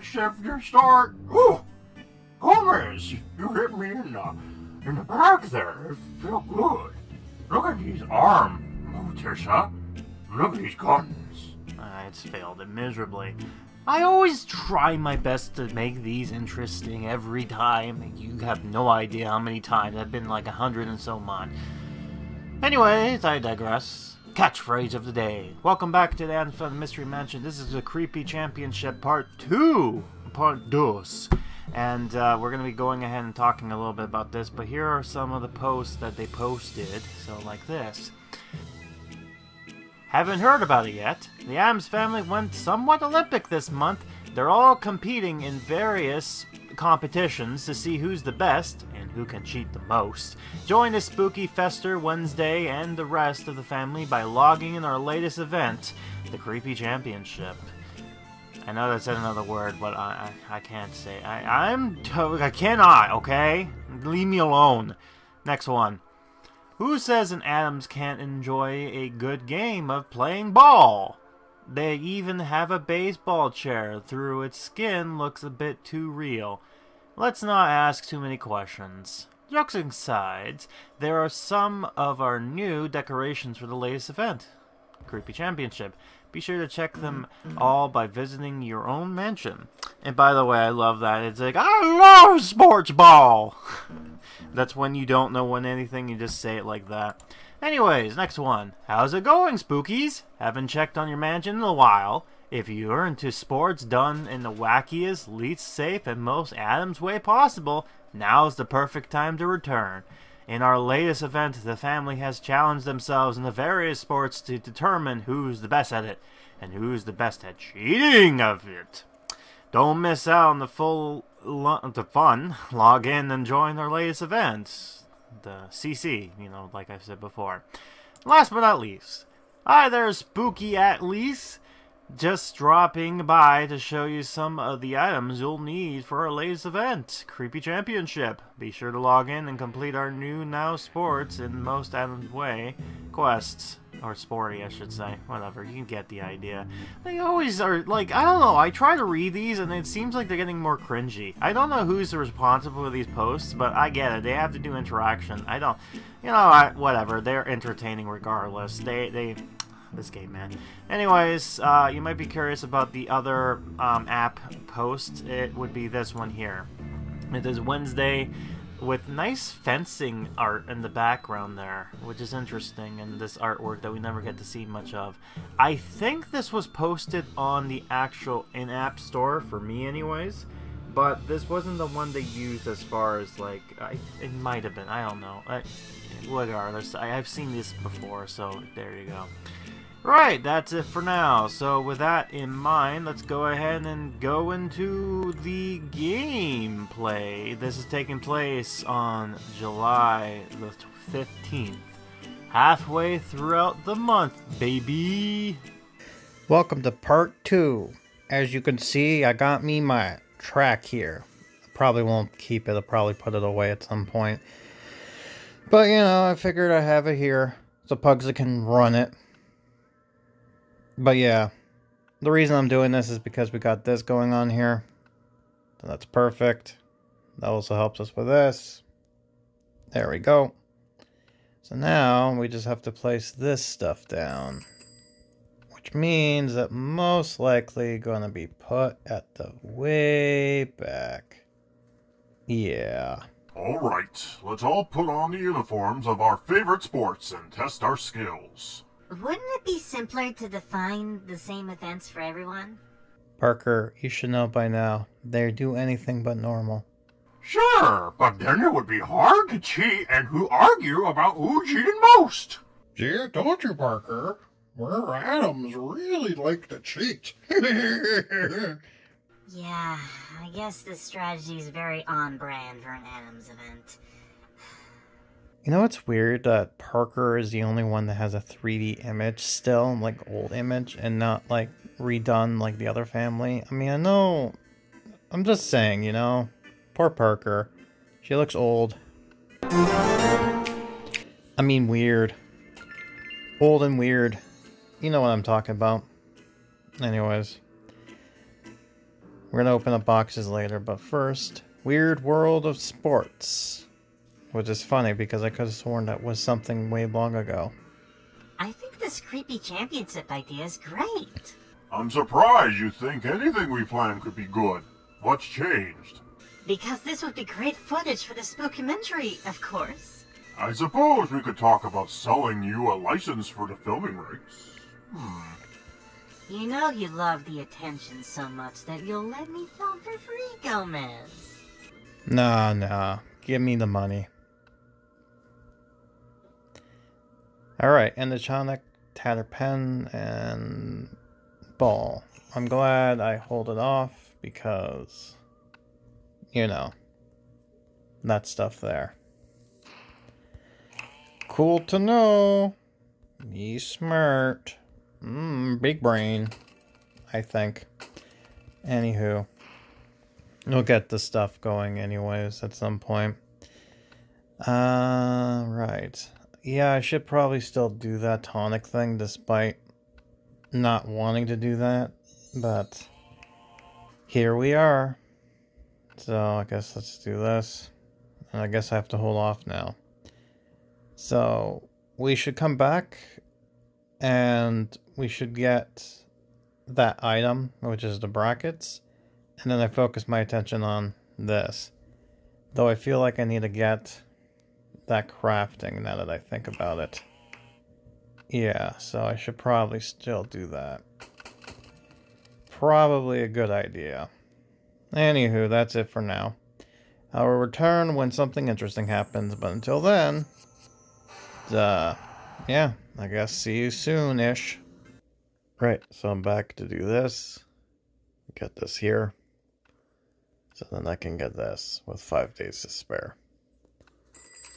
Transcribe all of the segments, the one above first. Championship to start. Ooh, Gomez, you hit me in the back there. It felt good. Look at these arms, Morticia. Look at these guns. It's failed miserably. I always try my best to make these interesting every time. You have no idea how many times. I've been like 100 and so on. Anyways, I digress. Catchphrase of the day. Welcome back to the Addams Family Mystery Mansion. This is the Creepy Championship Part 2. And we're going to be going ahead and talking a little bit about this. But here are some of the posts that they posted. So like this. Haven't heard about it yet. The Addams Family went somewhat Olympic this month. They're all competing in various competitions to see who's the best and who can cheat the most. Join the Spooky Fester Wednesday and the rest of the family by logging in our latest event, the Creepy Championship. I know that said another word, but I can't say. I cannot, okay? Leave me alone. Next one. Who says an Addams can't enjoy a good game of playing ball? They even have a baseball chair. Through its skin looks a bit too real. Let's not ask too many questions. Jokes aside, there are some of our new decorations for the latest event, Creepy Championship. Be sure to check them all by visiting your own mansion. And by the way, I love that. It's like, I love sports ball! That's when you don't know when anything, you just say it like that. Anyways, next one. How's it going, Spookies? Haven't checked on your mansion in a while. If you're into sports done in the wackiest, least safe, and most Addams way possible, now's the perfect time to return. In our latest event, the family has challenged themselves in the various sports to determine who's the best at it, and who's the best at cheating of it. Don't miss out on the full fun. Log in and join our latest events. The CC, you know, like I've said before. Last but not least, hi there, Spooky at least. Just dropping by to show you some of the items you'll need for our latest event, Creepy Championship. Be sure to log in and complete our new Now Sports in Most Addams Way quests. Or sporty, I should say. Whatever, you can get the idea. They always are, like, I don't know, I try to read these and it seems like they're getting more cringy. I don't know who's responsible for these posts, but I get it. They have to do interaction. I don't, you know, whatever. They're entertaining regardless. This game, man. Anyways, you might be curious about the other app post. It would be this one here. It is Wednesday, with nice fencing art in the background there, which is interesting, and this artwork that we never get to see much of. I think this was posted on the actual in-app store, for me anyways, but this wasn't the one they used as far as, like, it might have been, I don't know. Regardless, I've seen this before, so there you go. Right, that's it for now. So with that in mind, let's go ahead and go into the gameplay. This is taking place on July the 15th. Halfway throughout the month, baby. Welcome to part 2. As you can see, I got me my track here. I probably won't keep it. I'll probably put it away at some point. But, you know, I figured I have it here so Pugsley can run it. But yeah, the reason I'm doing this is because we got this going on here. So that's perfect. That also helps us with this. There we go. So now we just have to place this stuff down, which means that most likely going to be put at the way back. Yeah. All right, let's all put on the uniforms of our favorite sports and test our skills. Wouldn't it be simpler to define the same events for everyone? Parker, you should know by now. They do anything but normal. Sure, but then it would be hard to cheat and who argue about who cheated most. Gee, don't you, Parker? We're Addams really like to cheat. Yeah, I guess this strategy is very on-brand for an Addams event. You know, it's weird that Parker is the only one that has a 3D image still, like old image, and not like redone like the other family. I mean, I know, I'm just saying, you know, poor Parker. She looks old. I mean, weird. Old and weird. You know what I'm talking about. Anyways. We're gonna open up boxes later, but first, Weird World of Sports. Which is funny, because I could have sworn that was something way long ago. I think this Creepy Championship idea is great. I'm surprised you think anything we plan could be good. What's changed? Because this would be great footage for the spookumentary, of course. I suppose we could talk about selling you a license for the filming rights. You know you love the attention so much that you'll let me film for free, Gomez. Nah. Give me the money. Alright, and the Chonic, Tatterpen, and Ball. I'm glad I hold it off because, you know, that stuff there. Cool to know. Me smart. Big brain, I think. Anywho, we'll get the stuff going anyways at some point. Right. Yeah, I should probably still do that tonic thing despite not wanting to do that, but here we are. So I guess let's do this. And I guess I have to hold off now. So we should come back and we should get that item, which is the brackets. And then I focus my attention on this. Though I feel like I need to get that crafting now that I think about it. Yeah, so I should probably still do that. Probably a good idea. Anywho, that's it for now. I will return when something interesting happens, but until then, yeah, I guess see you soon-ish. Right, so I'm back to do this. Get this here. So then I can get this with 5 days to spare.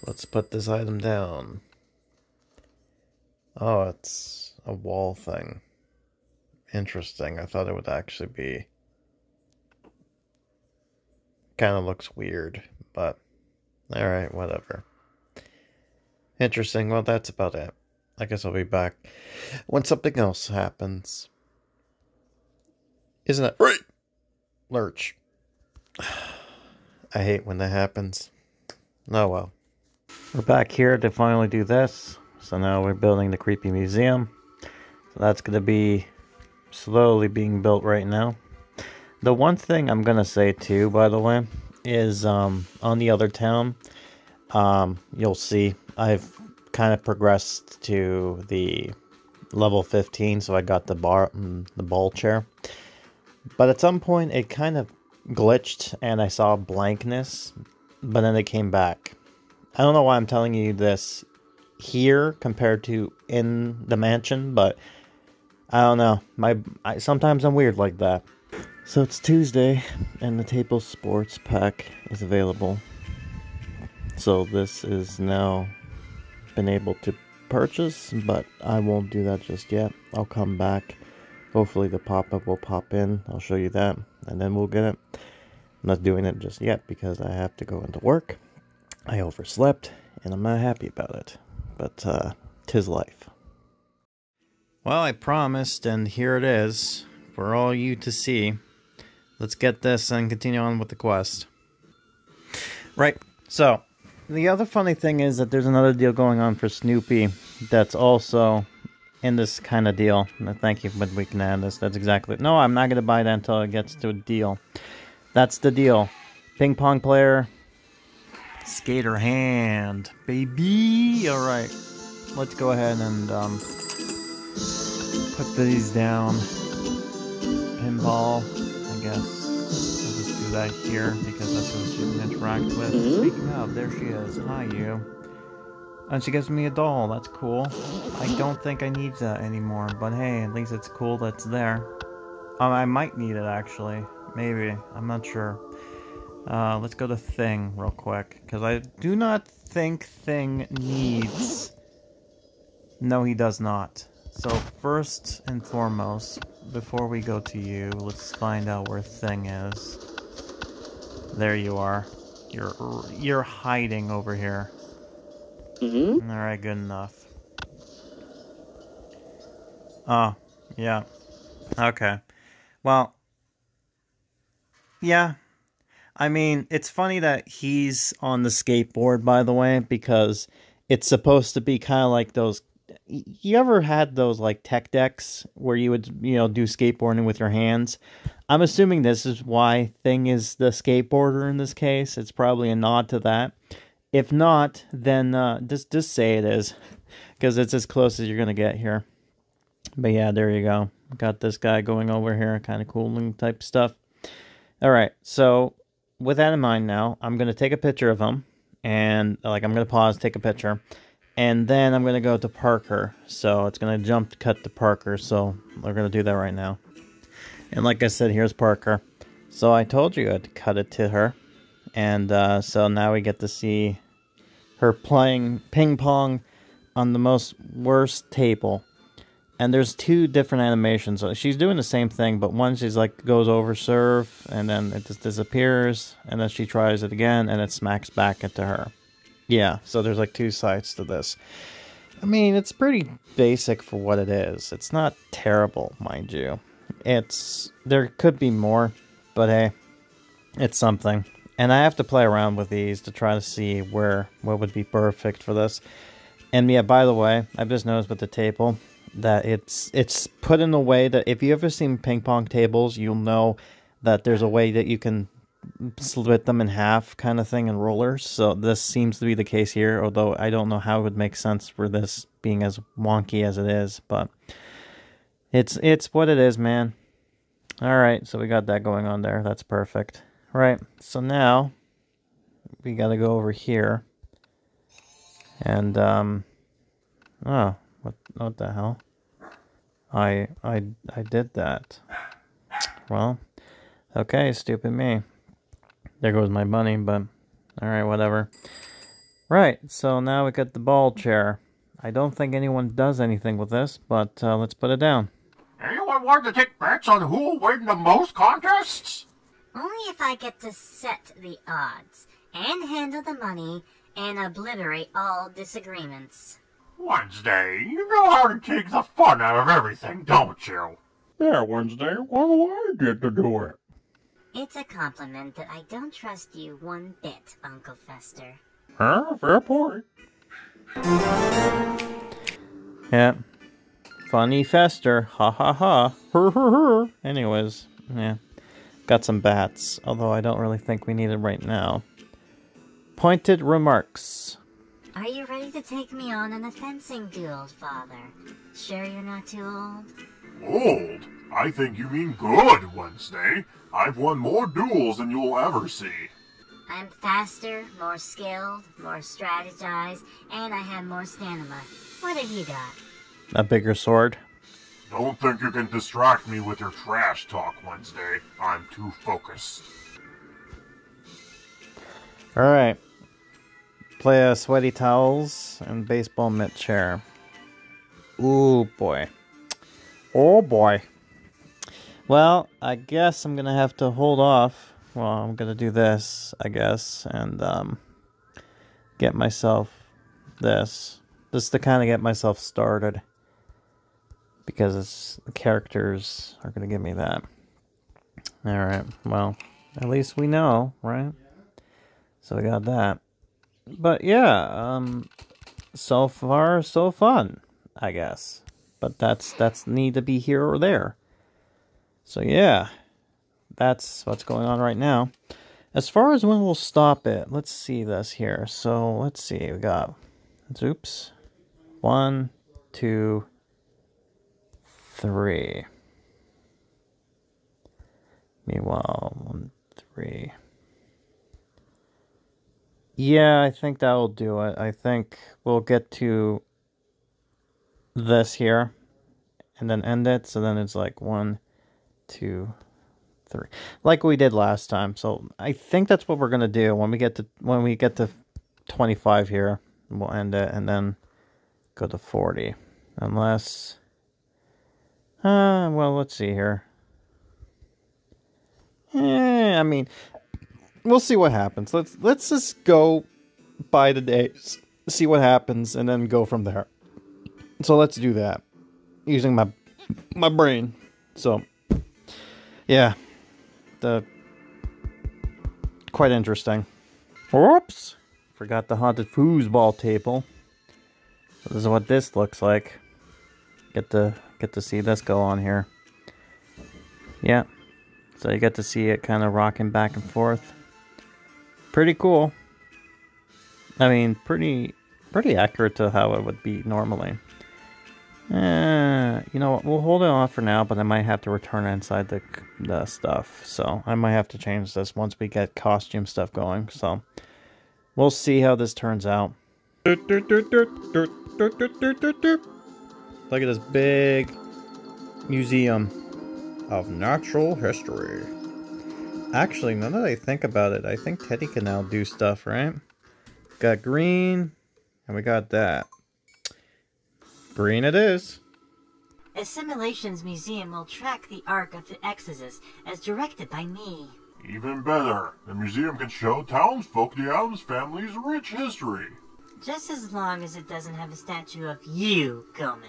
Let's put this item down. Oh, it's a wall thing. Interesting. I thought it would actually be... kind of looks weird, but... alright, whatever. Interesting. Well, that's about it. I guess I'll be back when something else happens. Isn't that right? Lurch. I hate when that happens. Oh well. We're back here to finally do this. So now we're building the creepy museum. So that's going to be slowly being built right now. The one thing I'm going to say too, by the way, is on the other town, you'll see I've kind of progressed to the level 15, so I got the ball chair. But at some point it kind of glitched and I saw blankness, but then it came back. I don't know why I'm telling you this here compared to in the mansion, but I don't know. Sometimes I'm weird like that. So it's Tuesday and the table sports pack is available. So this is now been able to purchase, but I won't do that just yet. I'll come back. Hopefully the pop-up will pop in. I'll show you that, and then we'll get it. I'm not doing it just yet because I have to go into work. I overslept, and I'm not happy about it. But, tis life. Well, I promised, and here it is. For all you to see. Let's get this and continue on with the quest. Right, so. The other funny thing is that there's another deal going on for Snoopy that's also... in this kind of deal. Thank you, but we can add this. That's exactly... no, I'm not going to buy that until it gets to a deal. That's the deal. Ping pong player. Skater hand. Baby! Alright. Let's go ahead and put these down. Pinball, I guess. I'll just do that here because that's what she can interact with. Speaking of, there she is. Hi, you. And she gives me a doll, that's cool. I don't think I need that anymore, but hey, at least it's cool that's there. I might need it, actually. Maybe. I'm not sure. Let's go to Thing real quick, because I do not think Thing needs... no, he does not. So, first and foremost, before we go to you, let's find out where Thing is. There you are. You're hiding over here. Alright, good enough. Oh, yeah. Okay. Well, Yeah. I mean, it's funny that he's on the skateboard, by the way, because it's supposed to be kind of like those... You ever had those, like, tech decks where you would, you know, do skateboarding with your hands? I'm assuming this is why Thing is the skateboarder in this case. It's probably a nod to that. If not, then just say it is, because it's as close as you're going to get here. But yeah, there you go. Got this guy going over here. Kind of cool type stuff. All right, so with that in mind now, I'm going to take a picture of him. And, like, I'm going to pause, take a picture. And then I'm going to go to Parker. So it's going to jump cut to Parker. So we're going to do that right now. And like I said, here's Parker. So I told you I'd cut it to her. And so now we get to see her playing ping pong on the most worst table. And there's two different animations. She's doing the same thing, but one she's like goes over serve, and then it just disappears, and then she tries it again, and it smacks back into her. Yeah, so there's like two sides to this. I mean, it's pretty basic for what it is. It's not terrible, mind you. There could be more, but hey, it's something. And I have to play around with these to try to see what would be perfect for this. And yeah, by the way, I've just noticed with the table that it's put in a way that if you've ever seen ping pong tables, you'll know that there's a way that you can split them in half kind of thing in rollers. So this seems to be the case here, although I don't know how it would make sense for this being as wonky as it is, but it's what it is, man. All right, so we got that going on there. That's perfect. Right, so now we gotta go over here, and oh, what the hell? I did that. Well, okay, stupid me. There goes my bunny, but all right, whatever. Right, so now we got the ball chair. I don't think anyone does anything with this, but let's put it down. Anyone want to take bets on who will win the most contests? Only if I get to set the odds, and handle the money, and obliterate all disagreements. Wednesday, you know how to take the fun out of everything, don't you? Yeah, Wednesday, what do I get to do it? It's a compliment that I don't trust you one bit, Uncle Fester. Huh? Fair point. Yeah. Funny Fester. Ha ha ha. Her her her. Anyways, yeah. Got some bats, although I don't really think we need it right now. Pointed remarks. Are you ready to take me on in a fencing duel, Father? Sure you're not too old? Old? I think you mean good, Wednesday. I've won more duels than you'll ever see. I'm faster, more skilled, more strategized, and I have more stamina. What have you got? A bigger sword. Don't think you can distract me with your trash talk, Wednesday. I'm too focused. Alright. Play sweaty towels and baseball mitt chair. Ooh, boy. Oh, boy. Well, I guess I'm going to have to hold off. Well, I'm going to do this, I guess, and get myself this. Just to kind of get myself started. Because the characters are going to give me that. Alright, well, at least we know, right? So we got that. But yeah, so far, so fun, I guess. But that's need to be here or there. So yeah, that's what's going on right now. As far as when we'll stop it, let's see this here. So let's see, we got, oops, 1, 2, 3. Meanwhile, 1, 3. Yeah, I think that'll do it. I think we'll get to this here and then end it. So then it's like 1, 2, 3. Like we did last time. So I think that's what we're gonna do. When we get to 25 here, we'll end it and then go to 40. Unless well, let's see here. I mean, we'll see what happens. Let's just go by the days, see what happens, and then go from there. So let's do that using my brain. So yeah, the quite interesting. Oops! Forgot the haunted foosball table. So this is what this looks like. Get to see this go on here. Yeah. So you get to see it kind of rocking back and forth. Pretty cool. I mean, pretty accurate to how it would be normally. You know what? We'll hold it on for now, but I might have to return inside the stuff. So I might have to change this once we get costume stuff going. So we'll see how this turns out. Look at this big museum of natural history. Actually, now that I think about it, I think Teddy can now do stuff, right? Got green, and we got that. Green it is. Assimilation's museum will track the arc of the Exodus as directed by me. Even better, the museum can show townsfolk the Addams family's rich history. Just as long as it doesn't have a statue of you, Gomez.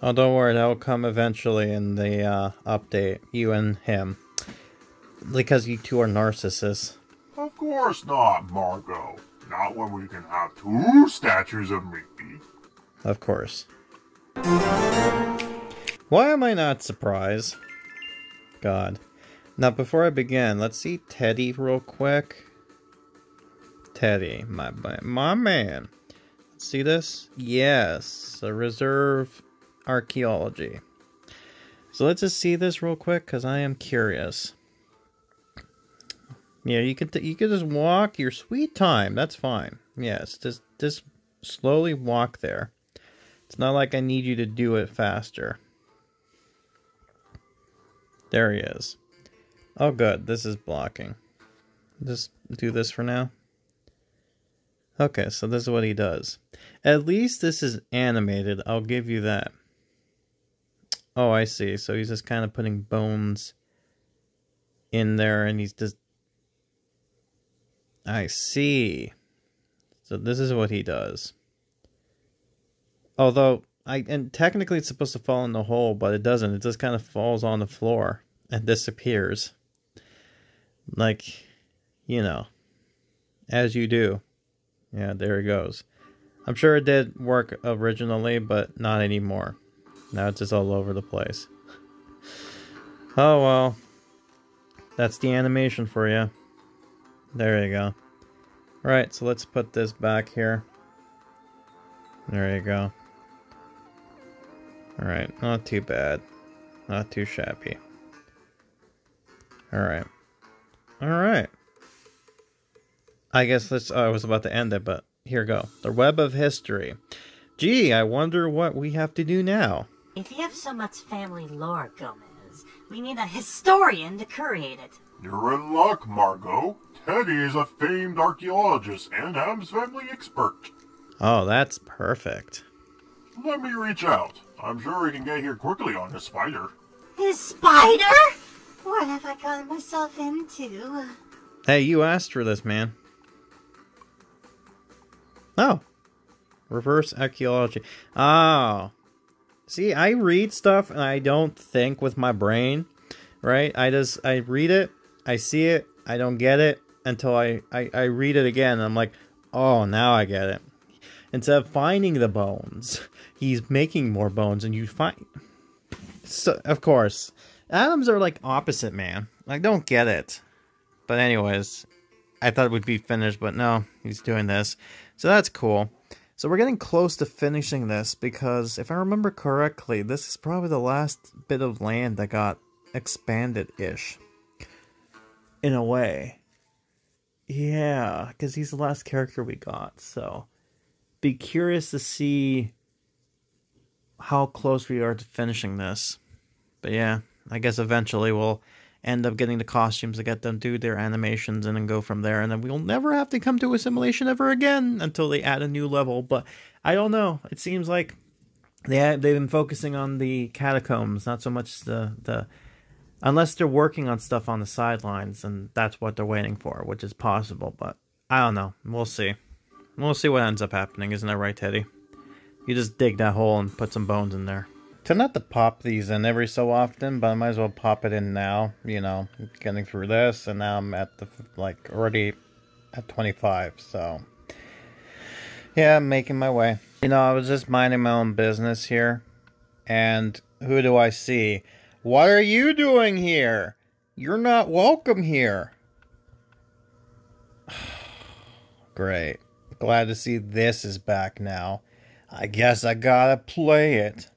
Oh, don't worry, that will come eventually in the update, you and him. Because you two are narcissists. Of course not, Margot. Not when we can have two statues of Mickey. Of course. Why am I not surprised? God. Now, before I begin, let's see Teddy real quick. Teddy, my man. Let's see this. Yes, a reserve... archaeology. So let's just see this real quick because I am curious. Yeah, you could just walk your sweet time. That's fine. Yes, just slowly walk there. It's not like I need you to do it faster. There he is. Oh, good. This is blocking. Just do this for now. Okay, so this is what he does. At least this is animated. I'll give you that. Oh, I see. So he's just kind of putting bones in there and he's just... I see. So this is what he does. Although, and technically it's supposed to fall in the hole, but it doesn't. It just kind of falls on the floor and disappears. Like, you know, as you do. Yeah, there it goes. I'm sure it did work originally, but not anymore. Now it's just all over the place. Oh well. That's the animation for you. There you go. Alright, so let's put this back here. There you go. Alright, not too bad. Not too shabby. Alright. Alright. I guess this, I was about to end it, but here go. The Web of History. Gee, I wonder what we have to do now. If you have so much family lore, Gomez, we need a historian to curate it. You're in luck, Margot. Teddy is a famed archaeologist and Addams family expert. Oh, that's perfect. Let me reach out. I'm sure we can get here quickly on his spider. His spider? What have I gotten myself into? Hey, you asked for this, man. Oh. Reverse archaeology. Oh. See, I read stuff and I don't think with my brain. Right? I read it. I see it. I don't get it until I read it again. And I'm like, oh, now I get it. Instead of finding the bones, he's making more bones and you find... So, of course. Addams are like opposite, man. I don't get it. But anyways... I thought it would be finished, but no, he's doing this. So that's cool. So we're getting close to finishing this because if I remember correctly, this is probably the last bit of land that got expanded-ish. In a way. Yeah, because he's the last character we got, so... Be curious to see how close we are to finishing this. But yeah, I guess eventually we'll... end up getting the costumes to get them do their animations and then go from there. And then we'll never have to come to assimilation ever again until they add a new level. But I don't know. It seems like they've been focusing on the catacombs, not so much the... Unless they're working on stuff on the sidelines and that's what they're waiting for, which is possible. But I don't know. We'll see. We'll see what ends up happening. Isn't that right, Teddy? You just dig that hole and put some bones in there. Tend not to pop these in every so often, but I might as well pop it in now. You know, getting through this, and now I'm at the, like, already at 25, so. Yeah, I'm making my way. You know, I was just minding my own business here, and who do I see? What are you doing here? You're not welcome here. Great. Glad to see this is back now. I guess I gotta play it.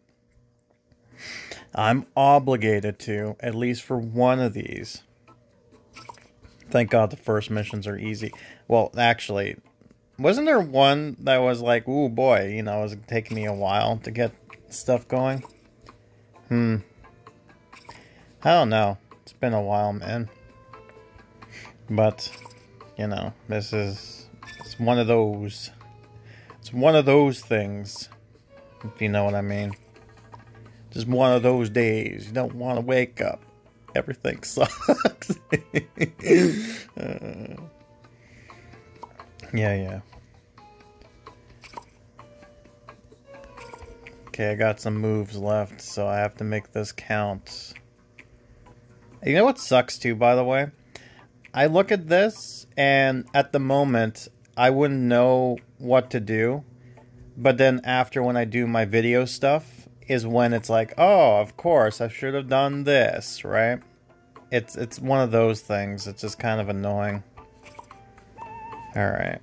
I'm obligated to, at least for one of these. Thank God the first missions are easy. Well, actually, wasn't there one that was like, ooh boy, you know, it was taking me a while to get stuff going? I don't know. It's been a while, man. But, you know, this is... It's one of those. It's one of those things, if you know what I mean. Just one of those days. You don't want to wake up. Everything sucks. Yeah. Okay, I got some moves left, so I have to make this count. You know what sucks too, by the way? I look at this, and at the moment, I wouldn't know what to do. But then after, when I do my video stuff, is when it's like, oh, of course, I should have done this, right? It's one of those things. It's just kind of annoying. Alright.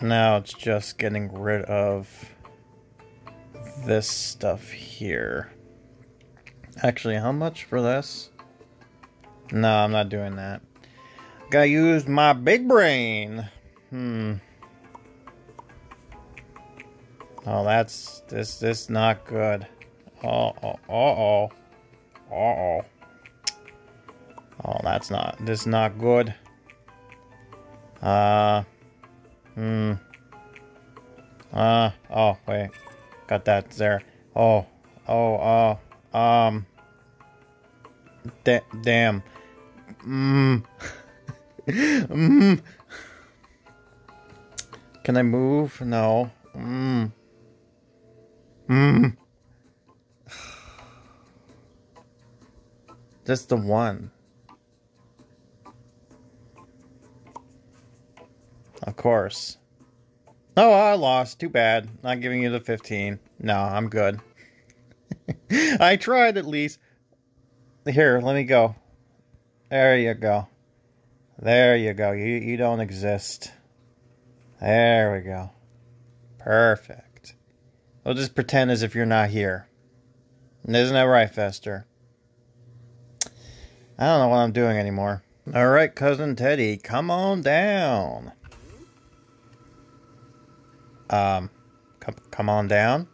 Now it's just getting rid of this stuff here. Actually, how much for this? No, I'm not doing that. Gotta use my big brain. Oh, that's this not good. Oh, that's not not good. Oh, wait. Got that there. Damn. Can I move? No. Just the one. Of course. Oh, I lost. Too bad. Not giving you the 15. No, I'm good. I tried at least. Here, let me go. There you go. There you go. You don't exist. There we go. Perfect. We'll just pretend as if you're not here. Isn't that right, Fester? I don't know what I'm doing anymore. Alright, Cousin Teddy, come on down. Come on down?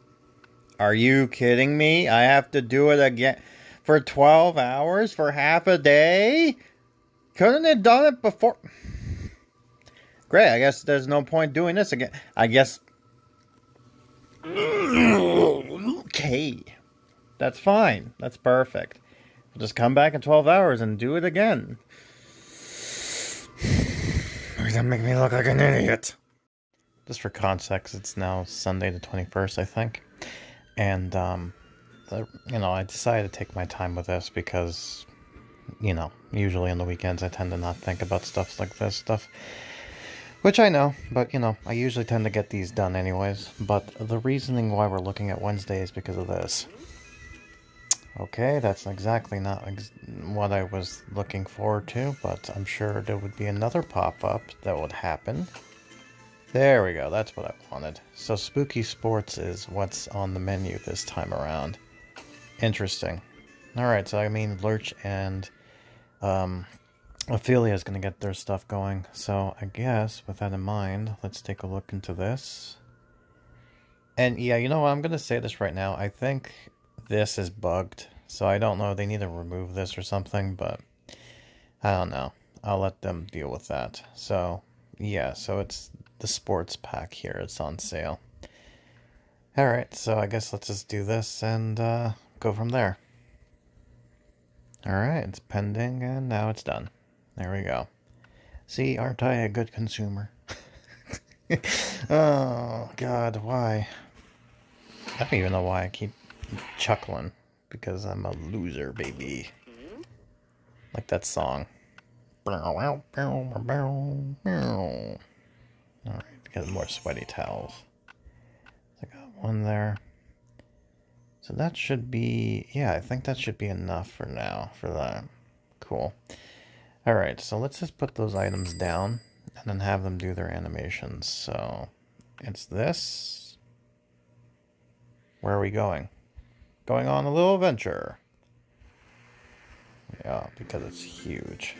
Are you kidding me? I have to do it again. For 12 hours? For half a day? Couldn't have done it before? Great, I guess there's no point doing this again. I guess... Okay. That's fine. That's perfect. We'll just come back in 12 hours and do it again. That make me look like an idiot. Just for context, it's now Sunday the 21st, I think. And, you know, I decided to take my time with this because, you know, usually on the weekends I tend to not think about stuff like this stuff. Which I know, but, you know, I usually tend to get these done anyways. But the reasoning why we're looking at Wednesday is because of this. Okay, that's exactly not what I was looking forward to, but I'm sure there would be another pop-up that would happen. There we go, that's what I wanted. So Spooky Sports is what's on the menu this time around. Interesting. Alright, so I mean Lurch and Ophelia is going to get their stuff going. So I guess, with that in mind, let's take a look into this. And yeah, you know what, I'm going to say this right now. I think this is bugged. So I don't know, they need to remove this or something, but I don't know. I'll let them deal with that. So yeah, so it's the sports pack here. It's on sale. Alright, so I guess let's just do this and go from there. Alright, it's pending and now it's done. There we go. See, aren't I a good consumer? Oh, God, why? I don't even know why I keep chuckling, because I'm a loser, baby. Like that song. Alright, because more sweaty towels. I got one there. So that should be, yeah, I think that should be enough for now, for that. Cool. Alright, so let's just put those items down, and then have them do their animations. So, it's this. Where are we going? Going on a little adventure. Yeah, because it's huge.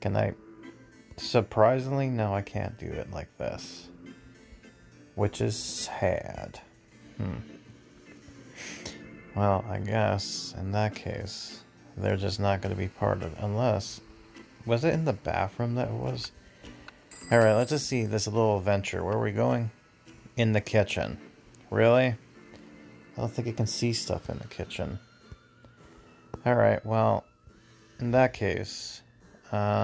Can I? Surprisingly, no, I can't do it like this. Which is sad. Well, I guess, in that case, they're just not going to be part of it, unless... Was it in the bathroom that it was? Alright, let's just see this little adventure. Where are we going? In the kitchen. Really? I don't think you can see stuff in the kitchen. Alright, well, in that case... Yeah,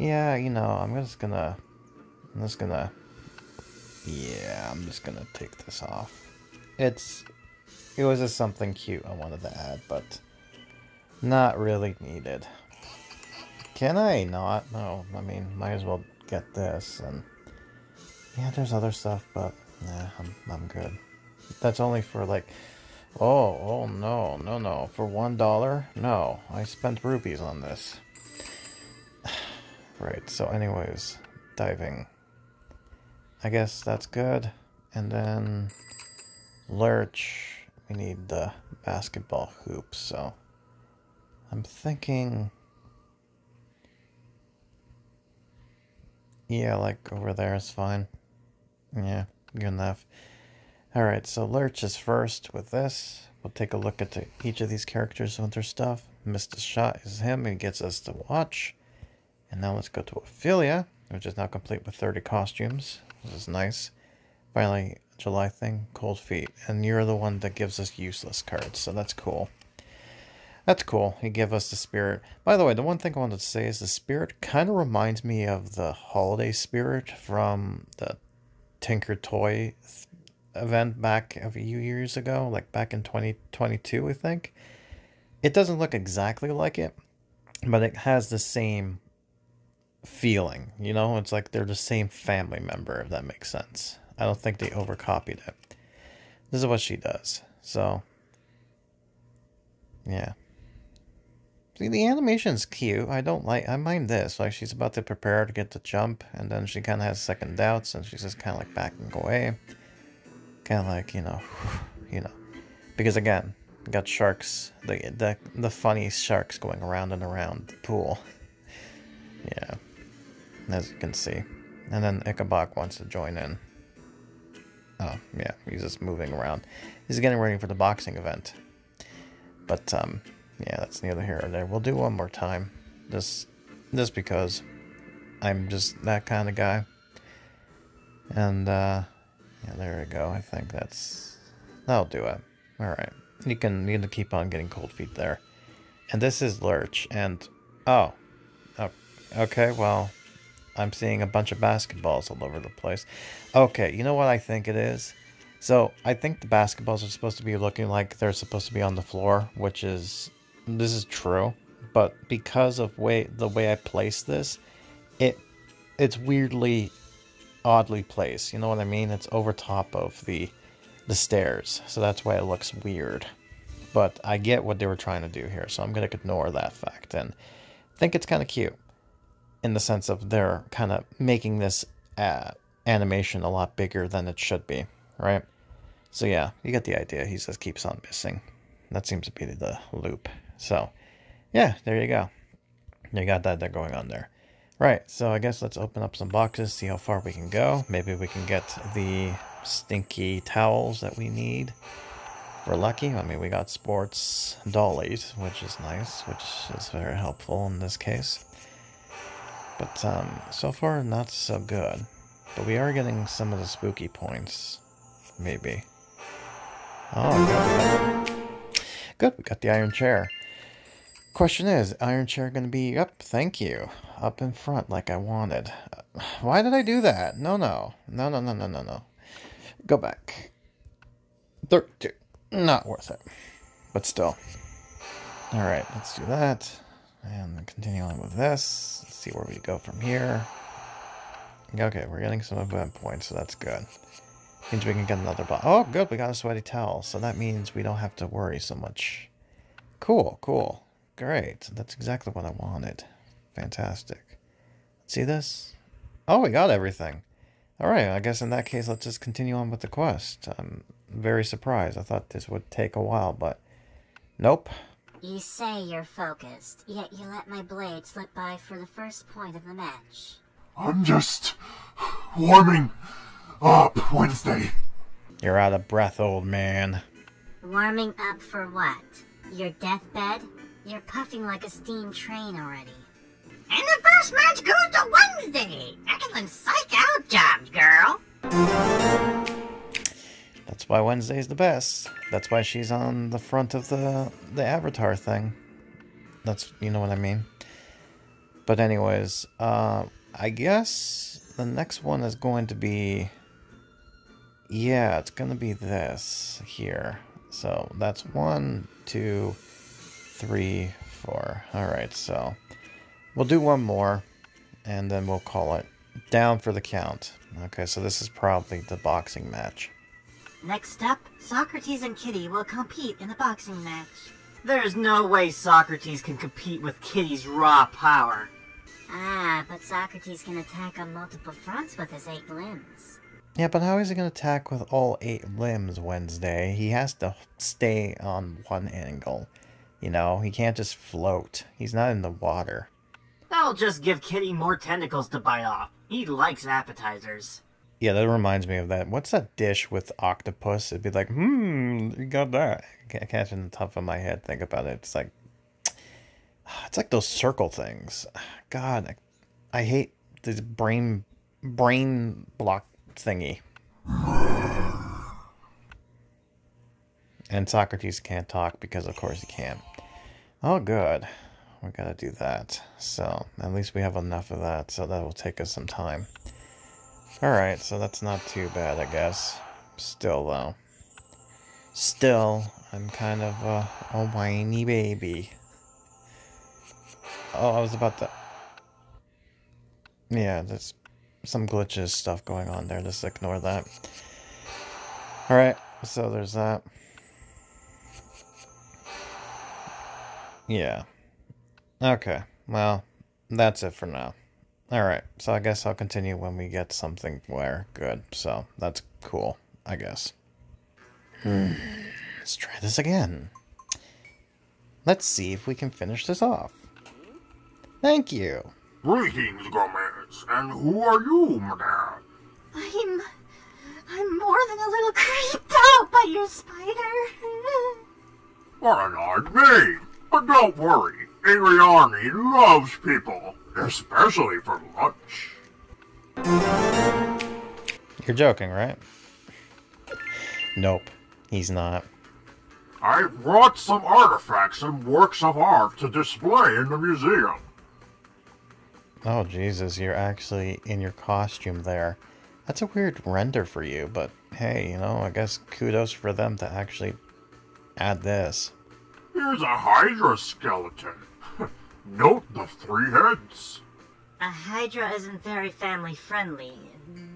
you know, I'm just gonna take this off. It was just something cute I wanted to add, but not really needed. Can I not? No, I mean, might as well get this, and yeah, there's other stuff, but nah, I'm good. That's only for like, oh no, for $1? No, I spent rupees on this. Right, so anyways, diving. I guess that's good. And then lurch. We need the basketball hoop, so I'm thinking, yeah, like over there is fine. Yeah, good enough. Alright, so lurch is first with this. We'll take a look at each of these characters with their stuff. Missed a shot is him, he gets us to watch. And now let's go to Ophelia, which is now complete with 30 costumes. This is nice. Finally, July thing, cold feet. And you're the one that gives us useless cards, so that's cool. That's cool. You give us the spirit. By the way, the one thing I wanted to say is the spirit kind of reminds me of the holiday spirit from the Tinker Toy event back a few years ago, like back in 2022, I think. It doesn't look exactly like it, but it has the same feeling, you know? It's like they're the same family member, if that makes sense. I don't think they overcopied it. This is what she does, so yeah. See, the animation's cute. I mind this. Like, she's about to prepare to get the jump, and then she kind of has second doubts, and she's just kind of like backing away. Kind of like, you know. Because again, we got sharks, the funny sharks going around and around the pool. Yeah, as you can see. And then Ichabod wants to join in. Oh, yeah, he's just moving around. He's getting ready for the boxing event. But, yeah, that's neither here or there. We'll do one more time. Just because I'm just that kind of guy. And, yeah, there we go. I think that'll do it. Alright. You need to keep on getting cold feet there. And this is Lurch, and... Oh. Okay, well, I'm seeing a bunch of basketballs all over the place. Okay, you know what I think it is? So, I think the basketballs are supposed to be looking like they're supposed to be on the floor, which is... This is true, but because of the way I placed this, it's weirdly, oddly placed. You know what I mean? It's over top of the stairs, so that's why it looks weird. But I get what they were trying to do here, so I'm going to ignore that fact, and I think it's kind of cute. In the sense of they're kind of making this animation a lot bigger than it should be, right? So yeah, you get the idea. He just keeps on missing. That seems to be the loop. So yeah, there you go. You got that going on there. Right, so I guess let's open up some boxes, see how far we can go. Maybe we can get the stinky towels that we need. We're lucky. I mean, we got sports dollies, which is nice, which is very helpful in this case. But, so far, not so good. But we are getting some of the spooky points. Maybe. Oh, good. We got the iron chair. Question is, iron chair going to be up? Thank you. Up in front like I wanted. Why did I do that? No. Go back. 32. Not worth it. But still. Alright, let's do that. And continue on with this. Let's see where we go from here. Okay, we're getting some event points, so that's good. Means we can get another box. Oh, good, we got a sweaty towel. So that means we don't have to worry so much. Cool, cool. Great. That's exactly what I wanted. Fantastic. See this? Oh, we got everything. Alright, I guess in that case, let's just continue on with the quest. I'm very surprised. I thought this would take a while, but nope. You say you're focused, yet you let my blade slip by for the first point of the match. I'm just warming up, Wednesday. You're out of breath, old man. Warming up for what? Your deathbed? You're puffing like a steam train already. And the first match goes to Wednesday! Excellent psych-out job, girl! That's why Wednesday's the best. That's why she's on the front of the avatar thing. That's, you know what I mean. But anyways, I guess the next one is going to be... Yeah, it's going to be this here. So that's 1, 2, 3, 4. Alright, so... We'll do one more, and then we'll call it down for the count. Okay, so this is probably the boxing match. Next up, Socrates and Kitty will compete in the boxing match. There's no way Socrates can compete with Kitty's raw power. Ah, but Socrates can attack on multiple fronts with his 8 limbs. Yeah, but how is he going to attack with all 8 limbs, Wednesday? He has to stay on one angle. You know, he can't just float. He's not in the water. I'll just give Kitty more tentacles to bite off. He likes appetizers. Yeah, that reminds me of that. What's that dish with octopus? It'd be like, you got that. I catch it in the top of my head. Think about it. It's like those circle things. God, I hate this brain block thingy. And Socrates can't talk because, of course, he can't. Oh, good. We gotta do that. So, at least we have enough of that, so that will take us some time. Alright, so that's not too bad, I guess. Still, though. Still, I'm kind of a whiny baby. Oh, I was about to... Yeah, there's some glitches stuff going on there. Just ignore that. Alright, so there's that. Yeah. Okay, well, that's it for now. Alright, so I guess I'll continue when we get something where good, so that's cool, I guess. Let's try this again. Let's see if we can finish this off. Thank you! Greetings, Gomez, and who are you, madame? I'm more than a little creeped out by your spider. What an odd name, but don't worry. Ariani loves people, especially for lunch. You're joking, right? Nope, he's not. I brought some artifacts and works of art to display in the museum. Oh, Jesus, you're actually in your costume there. That's a weird render for you, but hey, you know, I guess kudos for them to actually add this. Here's a Hydra skeleton. Note the 3 heads. A Hydra isn't very family friendly.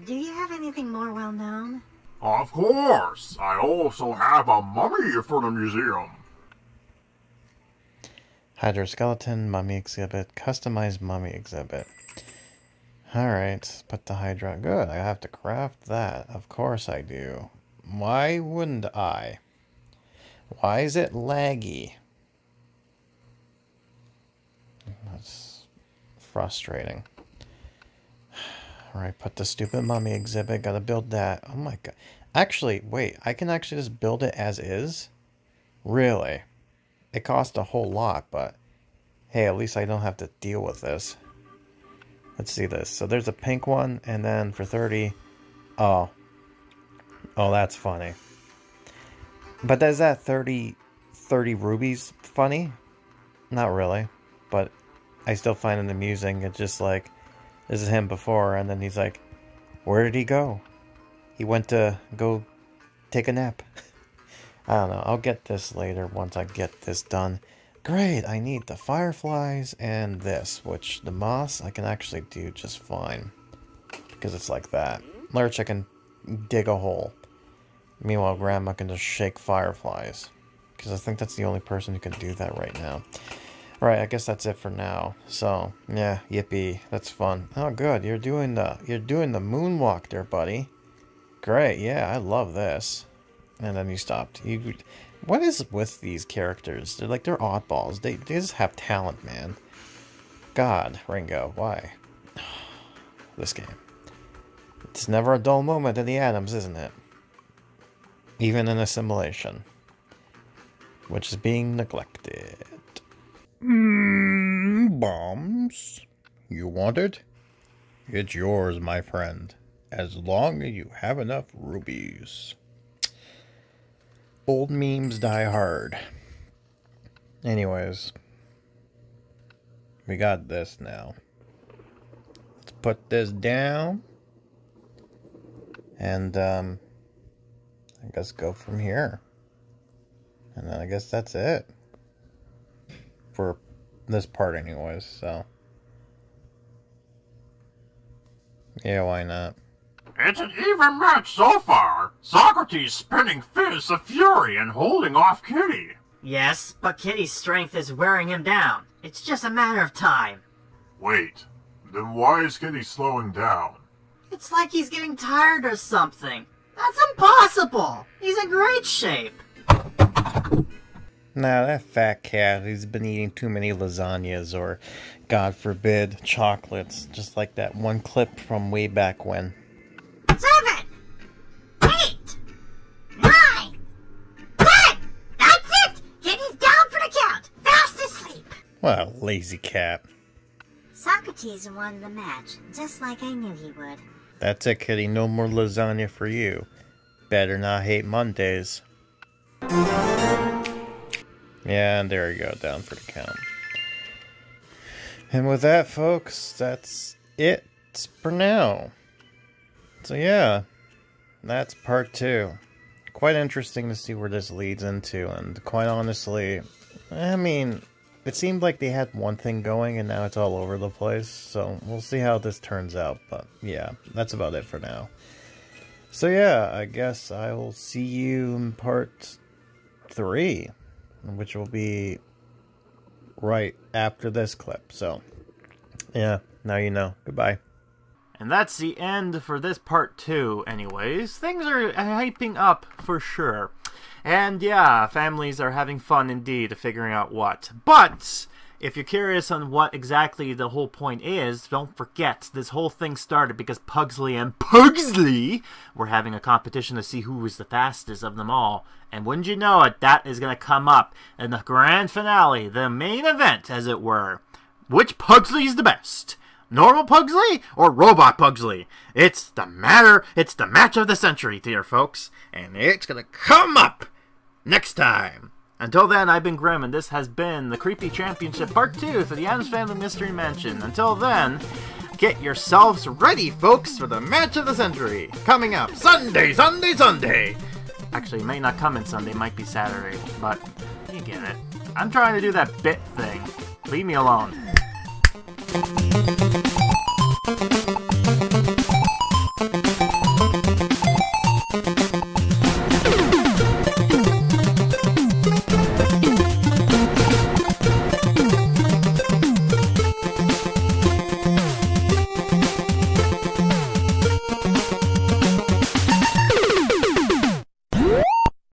Do you have anything more well known? Of course. I also have a mummy for the museum. Hydra skeleton, mummy exhibit, customized mummy exhibit. Alright, put the Hydra. Good, I have to craft that. Of course I do. Why wouldn't I? Why is it laggy? That's frustrating. Alright, put the stupid mummy exhibit. Gotta build that. Oh my god. Actually, wait. I can actually just build it as is? Really? It cost a whole lot, but... Hey, at least I don't have to deal with this. Let's see this. So there's a pink one, and then for 30... Oh. Oh, that's funny. But is that 30 rubies funny? Not really, but I still find it amusing. It's just like, this is him before, and then he's like, where did he go? He went to go take a nap. I don't know. I'll get this later once I get this done. Great, I need the fireflies and this, which the moss I can actually do just fine. Because it's like that. Lurch, I can dig a hole. Meanwhile, Grandma can just shake fireflies. Because I think that's the only person who can do that right now. Alright, I guess that's it for now. So, yeah, yippee. That's fun. Oh, good. You're doing the moonwalk there, buddy. Great, yeah, I love this. And then you stopped. What is with these characters? They're oddballs. They just have talent, man. God, Ringo, why? This game. It's never a dull moment in the Addams, isn't it? Even in assimilation. Which is being neglected. Bombs. You want it? It's yours, my friend. As long as you have enough rubies. Old memes die hard. Anyways. We got this now. Let's put this down. And, I guess go from here. And then I guess that's it. For this part anyways, so. Yeah, why not? It's an even match so far. Socrates spinning fists of fury and holding off Kitty. Yes, but Kitty's strength is wearing him down. It's just a matter of time. Wait, then why is Kitty slowing down? It's like he's getting tired or something. That's impossible. He's in great shape. Nah, that fat cat, he's been eating too many lasagnas or, God forbid, chocolates. Just like that one clip from way back when. 7, 8, 9, 10! That's it! Kitty's down for the count, fast asleep! What a lazy cat. Socrates won the match, just like I knew he would. That's it, Kitty, no more lasagna for you. Better not hate Mondays. Yeah, and there you go, down for the count. And with that, folks, that's it for now. So yeah, that's part 2. Quite interesting to see where this leads into, and quite honestly, I mean, it seemed like they had one thing going and now it's all over the place, so we'll see how this turns out, but yeah, that's about it for now. So yeah, I guess I will see you in part 3. Which will be right after this clip. So, yeah, now you know. Goodbye. And that's the end for this part 2, anyways. Things are hyping up for sure. And yeah, families are having fun indeed of figuring out what. But if you're curious on what exactly the whole point is, don't forget this whole thing started because Pugsley and Pugsley were having a competition to see who was the fastest of them all. And wouldn't you know it, that is going to come up in the grand finale, the main event, as it were. Which Pugsley is the best? Normal Pugsley or Robot Pugsley? It's the match of the century, dear folks. And it's going to come up next time. Until then, I've been Grim, and this has been the Creepy Championship Part 2 for the Addams Family Mystery Mansion. Until then, get yourselves ready, folks, for the match of the century. Coming up Sunday, Sunday, Sunday. Actually, it may not come in Sunday, it might be Saturday, but you get it. I'm trying to do that bit thing. Leave me alone.